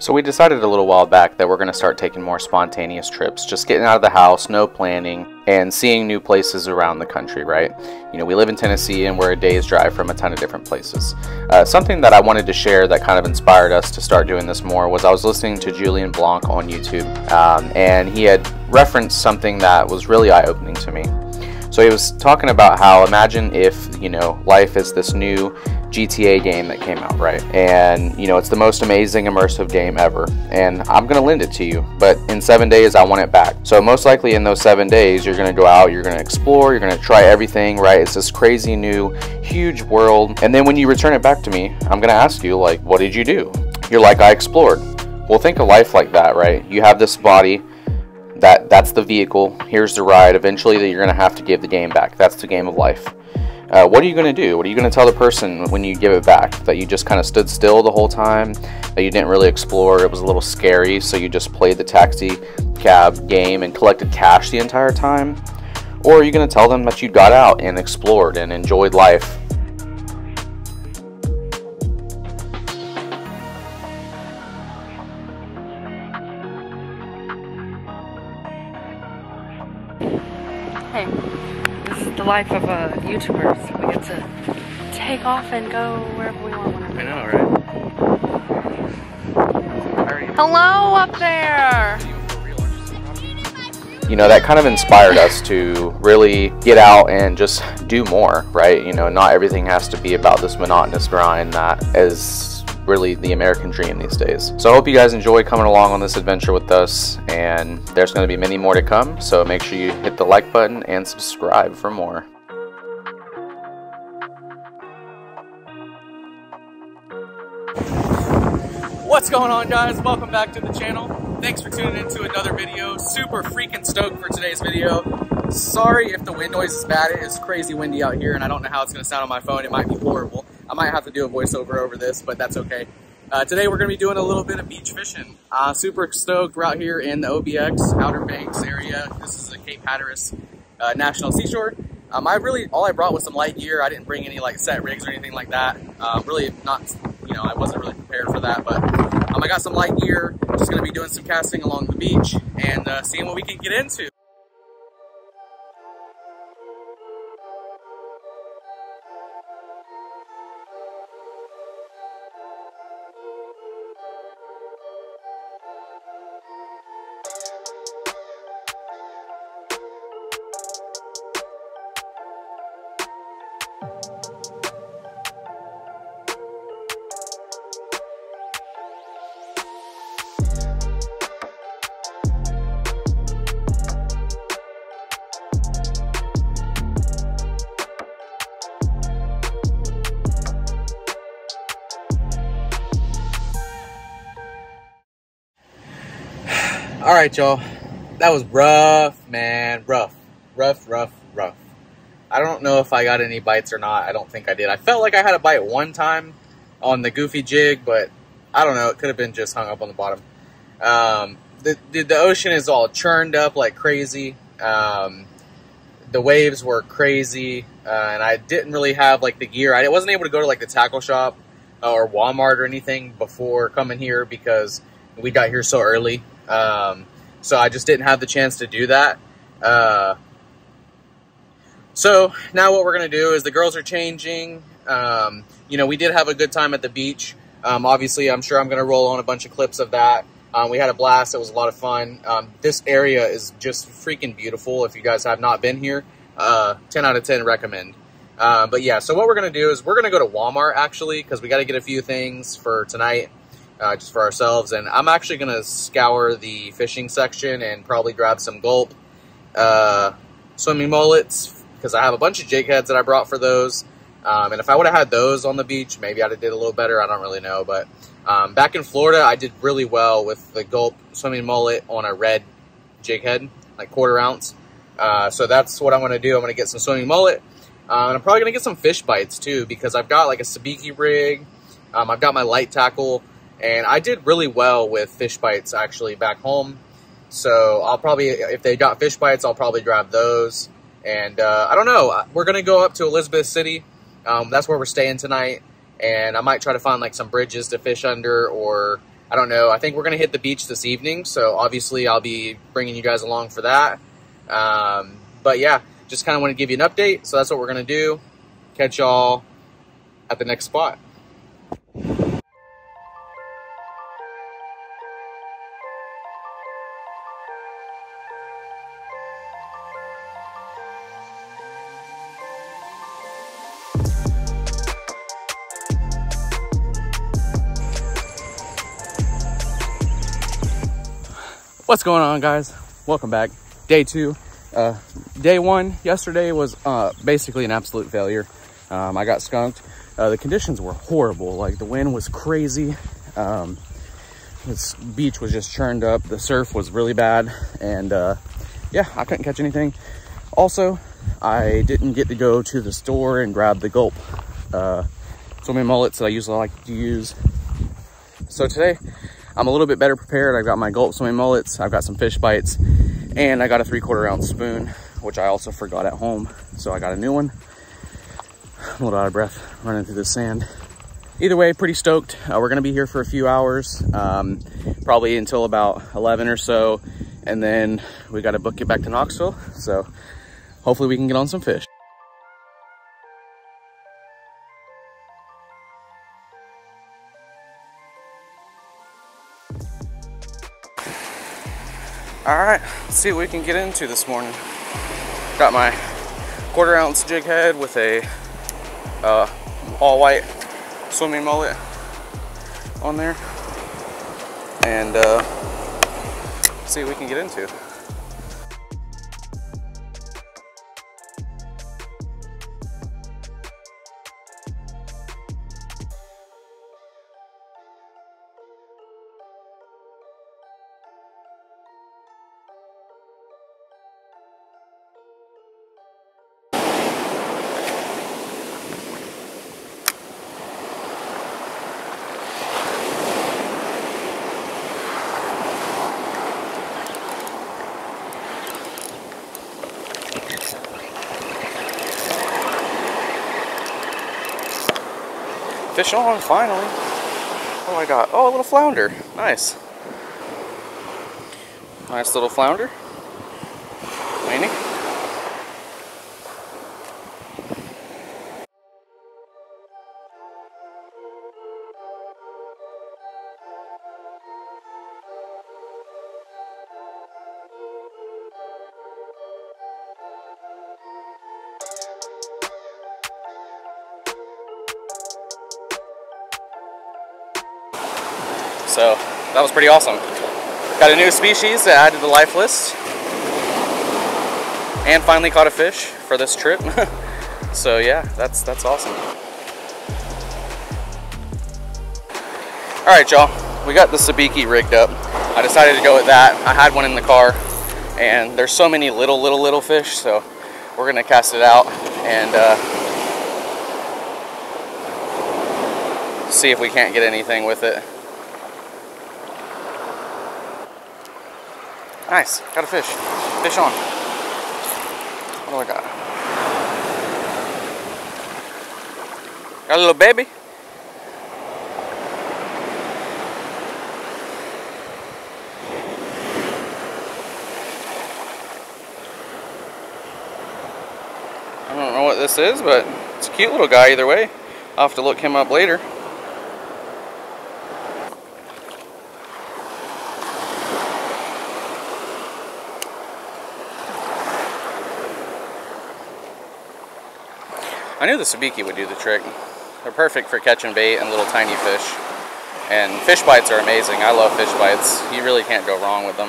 So we decided a little while back that we're going to start taking more spontaneous trips, just getting out of the house, no planning, and seeing new places around the country, right? You know, we live in Tennessee and we're a day's drive from a ton of different places. Something that I wanted to share that kind of inspired us to start doing this more was I was listening to Julian Blanc on YouTube, and he had referenced something that was really eye-opening to me. So he was talking about how imagine if, you know, life is this new GTA game that came out, right? And, you know, it's the most amazing immersive game ever. And I'm going to lend it to you, but in 7 days, I want it back. So most likely in those 7 days, you're going to go out, you're going to explore, you're going to try everything, right? It's this crazy new, huge world. And then when you return it back to me, I'm going to ask you, like, what did you do? You're like, I explored. Well, think of life like that, right? You have this body. That's the vehicle. Here's the ride. Eventually, that you're going to have to give the game back. That's the game of life. What are you going to do? What are you going to tell the person when you give it back? That you just kind of stood still the whole time? That you didn't really explore? It was a little scary, so you just played the taxi cab game and collected cash the entire time? Or are you going to tell them that you got out and explored and enjoyed life? Hey, this is the life of a YouTuber, so we get to take off and go wherever we want. I know, right? Hello up there! You know, that kind of inspired us to really get out and just do more, right? You know, not everything has to be about this monotonous grind that is really the American dream these days. So I hope you guys enjoy coming along on this adventure with us, and there's going to be many more to come, so make sure you hit the like button and subscribe for more. What's going on, guys? Welcome back to the channel. Thanks for tuning in to another video. Super freaking stoked for today's video. Sorry if the wind noise is bad. It is crazy windy out here and I don't know how it's going to sound on my phone. It might be horrible. I might have to do a voiceover over this, but that's okay. Today we're going to be doing a little bit of beach fishing. Super stoked. We're out here in the OBX, Outer Banks area. This is the Cape Hatteras National Seashore. All I brought was some light gear. I didn't bring any like set rigs or anything like that. Really not, you know, I wasn't really prepared for that, but I got some light gear. Just going to be doing some casting along the beach and seeing what we can get into. All right, y'all, that was rough, man. Rough. I don't know if I got any bites or not. I don't think I did. I felt like I had a bite one time on the goofy jig, but I don't know. It could have been just hung up on the bottom. The ocean is all churned up like crazy. The waves were crazy, and I didn't really have like the gear. I wasn't able to go to like the tackle shop or Walmart or anything before coming here because we got here so early. So I just didn't have the chance to do that. So now what we're going to do is the girls are changing. You know, we did have a good time at the beach. Obviously I'm sure I'm going to roll on a bunch of clips of that. We had a blast. It was a lot of fun. This area is just freaking beautiful. If you guys have not been here, 10 out of 10 recommend. But yeah, so what we're going to do is we're going to go to Walmart actually, cause we got to get a few things for tonight. Just for ourselves, and I'm actually going to scour the fishing section and probably grab some gulp, swimming mullets, because I have a bunch of jig heads that I brought for those, and if I would have had those on the beach, maybe I'd have did a little better, I don't really know, but back in Florida, I did really well with the gulp swimming mullet on a red jig head, like 1/4 ounce, so that's what I'm going to do. I'm going to get some swimming mullet, and I'm probably going to get some fish bites too, because I've got like a Sabiki rig, I've got my light tackle. And I did really well with fish bites, actually, back home. So I'll probably, if they got fish bites, I'll probably grab those. And I don't know. We're going to go up to Elizabeth City. That's where we're staying tonight. And I might try to find, like, some bridges to fish under or I don't know. I think we're going to hit the beach this evening, so obviously I'll be bringing you guys along for that. But yeah, just kind of want to give you an update, so that's what we're going to do. Catch y'all at the next spot. What's going on, guys? Welcome back. Day two. Day one yesterday was basically an absolute failure. I got skunked. The conditions were horrible. Like, the wind was crazy. This beach was just churned up. The surf was really bad. And yeah, I couldn't catch anything. Also, I didn't get to go to the store and grab the gulp swimming mullets that I usually like to use. So today, I'm a little bit better prepared. I've got my gulp swimming mullets, I've got some fish bites, and I got a 3/4 ounce spoon, which I also forgot at home. So I got a new one. I'm a little out of breath running through the sand. Either way, pretty stoked. We're gonna be here for a few hours, probably until about 11 or so. And then we gotta book it back to Knoxville. So hopefully we can get on some fish. All right, let's see what we can get into this morning. Got my 1/4 ounce jig head with a all white swimming mullet on there. And see what we can get into. Fish on, finally. Oh my god. Oh, a little flounder. Nice. Nice little flounder. Weenie. So that was pretty awesome. Got a new species that added to the life list. And finally caught a fish for this trip. So yeah, that's awesome. All right, y'all, we got the Sabiki rigged up. I decided to go with that. I had one in the car and there's so many little fish. So we're gonna cast it out and see if we can't get anything with it. Nice, got a fish. Fish on. What do I got? Got a little baby. I don't know what this is, but it's a cute little guy either way. I'll have to look him up later. I knew the Sabiki would do the trick. They're perfect for catching bait and little tiny fish. And fish bites are amazing. I love fish bites. You really can't go wrong with them.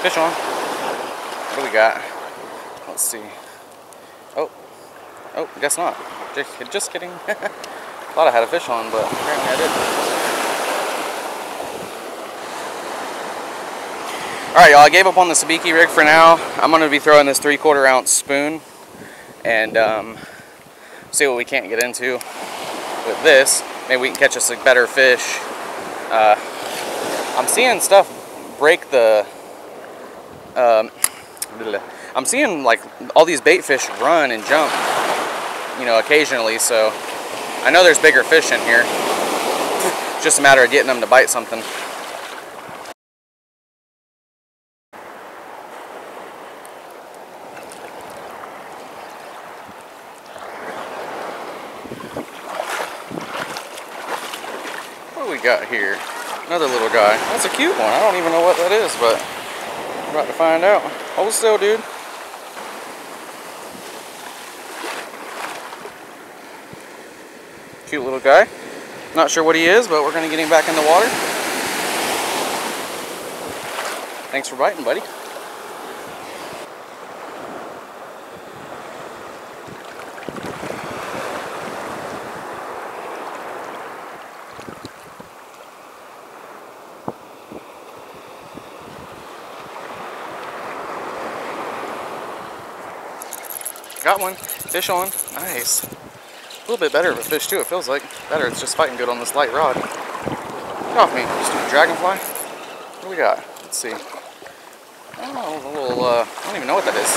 Fish on. What do we got? Let's see. Oh. Oh, guess not. Just kidding. I thought I had a fish on, but apparently I didn't. Alright, y'all, I gave up on the Sabiki rig for now. I'm going to be throwing this 3/4 ounce spoon and see what we can't get into with this. Maybe we can catch us a better fish. I'm seeing stuff break the I'm seeing like all these bait fish run and jump, you know, occasionally, so I know there's bigger fish in here. It's just a matter of getting them to bite something. What do we got here? Another little guy. That's a cute one. I don't even know what that is, but I'm about to find out. Hold still, dude. Cute little guy. Not sure what he is, but we're going to get him back in the water. Thanks for biting, buddy. Got one. Fish on. Nice. A little bit better of a fish too, it feels like. Better, it's just fighting good on this light rod. Get off me, stupid dragonfly. What do we got? Let's see. Oh, a little, I don't even know what that is.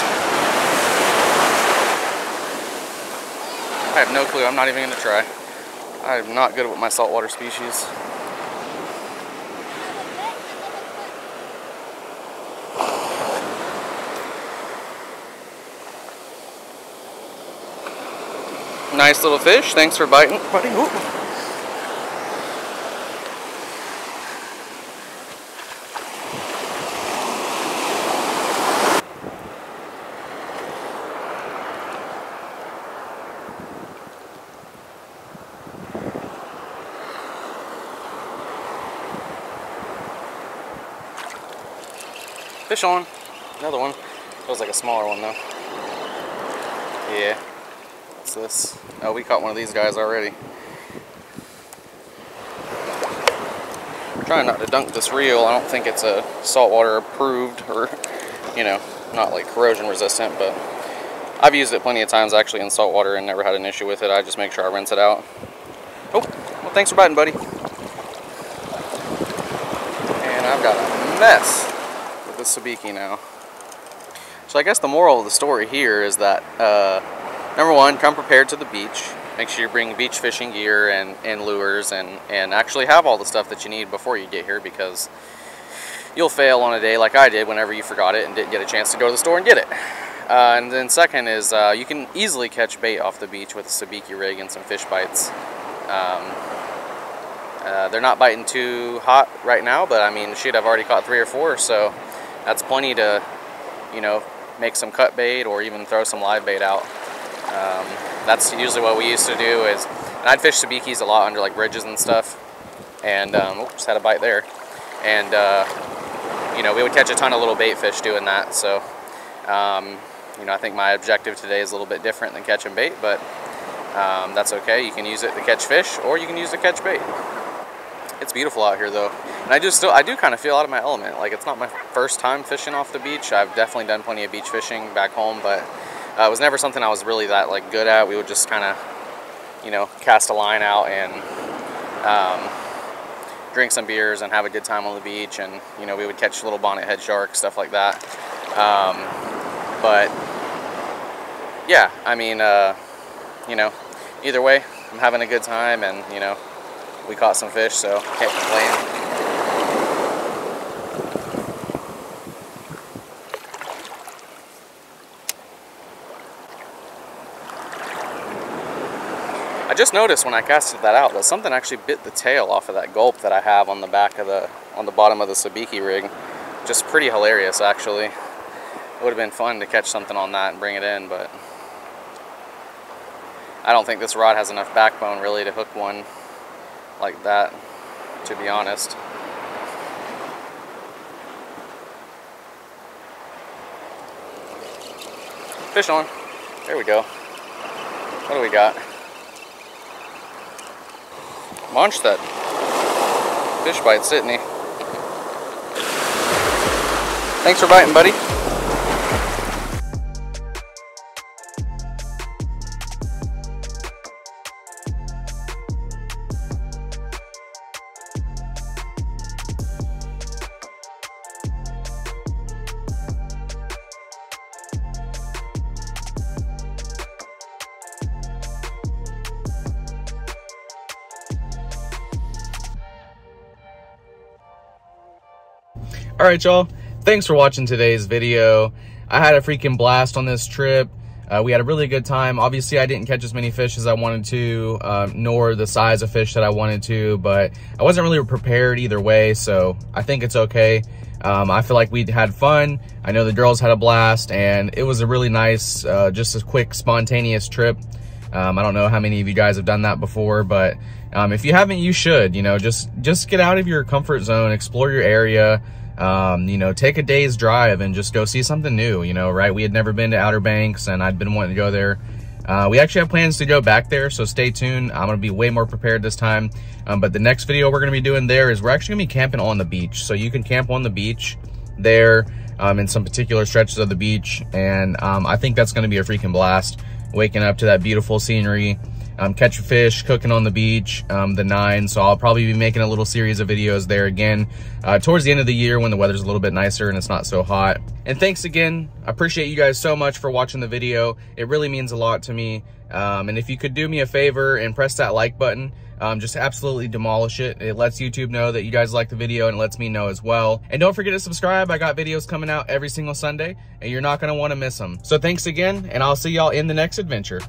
I have no clue. I'm not even going to try. I'm not good with my saltwater species. Nice little fish. Thanks for biting. Fish on. Another one. Feels like a smaller one though. Yeah. This. Oh, we caught one of these guys already. I'm trying not to dunk this reel. I don't think it's a saltwater approved or, you know, not like corrosion resistant, but I've used it plenty of times actually in saltwater and never had an issue with it. I just make sure I rinse it out. Oh, well, thanks for biting, buddy. And I've got a mess with the Sabiki now. So I guess the moral of the story here is that, number one, come prepared to the beach. Make sure you bring beach fishing gear and lures and actually have all the stuff that you need before you get here, because you'll fail on a day like I did whenever you forgot it and didn't get a chance to go to the store and get it. And then second is you can easily catch bait off the beach with a Sabiki rig and some fish bites. They're not biting too hot right now, but I mean, shoot, I've already caught 3 or 4, so that's plenty to, you know, make some cut bait or even throw some live bait out. That's usually what we used to do is, and I'd fish Sabikis a lot under like bridges and stuff, and just had a bite there, and you know, we would catch a ton of little bait fish doing that. So you know, I think my objective today is a little bit different than catching bait, but that's okay. You can use it to catch fish or you can use it to catch bait. It's beautiful out here though, and I do kind of feel out of my element. Like, it's not my first time fishing off the beach. I've definitely done plenty of beach fishing back home, but it was never something I was really that like good at. We would just kind of, you know, cast a line out and drink some beers and have a good time on the beach, and you know, we would catch little bonnethead sharks, stuff like that. But yeah, I mean, you know, either way, I'm having a good time, and you know, we caught some fish, so can't complain. I just noticed when I casted that out that something actually bit the tail off of that gulp that I have on the back of the, on the bottom of the Sabiki rig. Just pretty hilarious, actually. It would have been fun to catch something on that and bring it in, but I don't think this rod has enough backbone really to hook one like that, to be honest. Fish on. There we go. What do we got? Munch that fish bite, didn't he? Thanks for biting, buddy. All right, y'all. Thanks for watching today's video. I had a freaking blast on this trip. We had a really good time. Obviously, I didn't catch as many fish as I wanted to, nor the size of fish that I wanted to, but I wasn't really prepared either way, so I think it's okay. I feel like we had fun. I know the girls had a blast, and it was a really nice, just a quick, spontaneous trip. I don't know how many of you guys have done that before, but if you haven't, you should. You know, just get out of your comfort zone, explore your area, you know, take a day's drive and just go see something new, you know, right? We had never been to Outer Banks, and I'd been wanting to go there. We actually have plans to go back there, so stay tuned. I'm going to be way more prepared this time. But the next video we're going to be doing there is we're actually going to be camping on the beach. So you can camp on the beach there in some particular stretches of the beach. And I think that's going to be a freaking blast. Waking up to that beautiful scenery, catching fish, cooking on the beach, the nine. So I'll probably be making a little series of videos there again towards the end of the year when the weather's a little bit nicer and it's not so hot. And thanks again. I appreciate you guys so much for watching the video. It really means a lot to me. And if you could do me a favor and press that like button, just absolutely demolish it. It lets YouTube know that you guys like the video, and it lets me know as well. And don't forget to subscribe. I got videos coming out every single Sunday, and you're not going to want to miss them. So thanks again, and I'll see y'all in the next adventure.